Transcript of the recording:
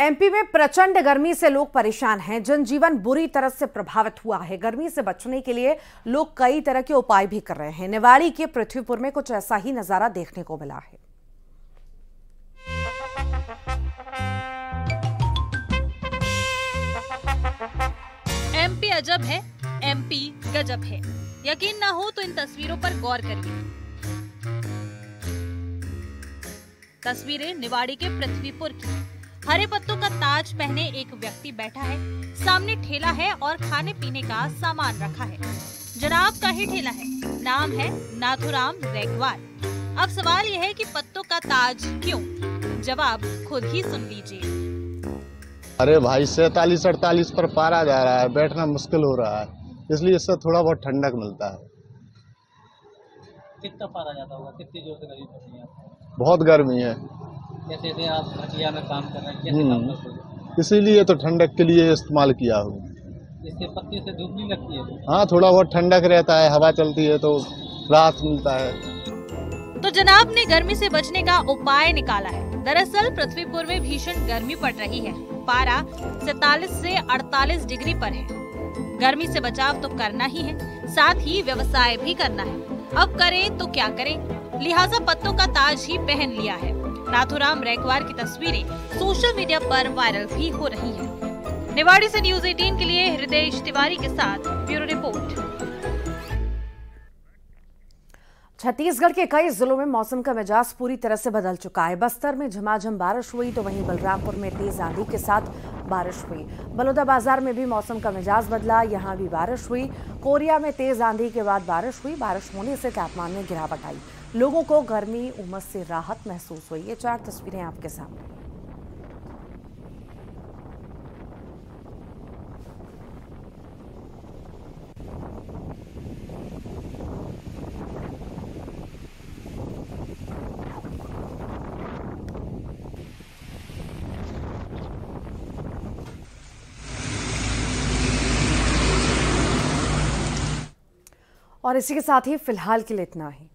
MP में प्रचंड गर्मी से लोग परेशान हैं। जनजीवन बुरी तरह से प्रभावित हुआ है। गर्मी से बचने के लिए लोग कई तरह के उपाय भी कर रहे हैं। निवाड़ी के पृथ्वीपुर में कुछ ऐसा ही नजारा देखने को मिला है। एमपी अजब है, एमपी गजब है। यकीन ना हो तो इन तस्वीरों पर गौर करिए। तस्वीरें निवाड़ी के पृथ्वीपुर की। हरे पत्तों का ताज पहने एक व्यक्ति बैठा है। सामने ठेला है और खाने पीने का सामान रखा है। जनाब का ही ठेला है। नाम है नाथुराम रेगवाल। अब सवाल यह है कि पत्तों का ताज क्यों? जवाब खुद ही सुन लीजिए। अरे भाई 47-48 पर पारा जा रहा है, बैठना मुश्किल हो रहा है, इसलिए इससे थोड़ा बहुत ठंडक मिलता है। कितना पारा जाता होगा? कितनी जोर से गर्मी है? बहुत गर्मी है। कैसे आप हटिया में काम कर रहे हैं? कैसे काम करते? इसीलिए तो ठंडक के लिए इस्तेमाल किया हो। इसके पत्ते से धूप नहीं लगती है? हाँ, थोड़ा बहुत ठंडक रहता है, हवा चलती है तो राहत मिलता है। तो जनाब ने गर्मी से बचने का उपाय निकाला है। दरअसल पृथ्वीपुर में भीषण गर्मी पड़ रही है। पारा 47 से 48 डिग्री पर है। गर्मी से बचाव तो करना ही है, साथ ही व्यवसाय भी करना है। अब करें तो क्या करें? लिहाजा पत्तों का ताज ही पहन लिया है। नाथुराम रेगवाल की तस्वीरें सोशल मीडिया पर वायरल भी हो रही हैं। निवाड़ी से न्यूज़ 18 के लिए हृदेश तिवारी के साथ ब्यूरो रिपोर्ट। छत्तीसगढ़ के कई जिलों में मौसम का मिजाज पूरी तरह से बदल चुका है। बस्तर में झमाझम बारिश हुई तो वहीं बलरामपुर में तेज आंधी के साथ बारिश हुई। बलौदाबाजार में भी मौसम का मिजाज बदला, यहाँ भी बारिश हुई। कोरिया में तेज आंधी के बाद बारिश हुई। बारिश होने से तापमान में गिरावट आई। लोगों को गर्मी उमस से राहत महसूस हुई। ये 4 तस्वीरें आपके सामने। और इसी के साथ ही फिलहाल के लिए इतना ही।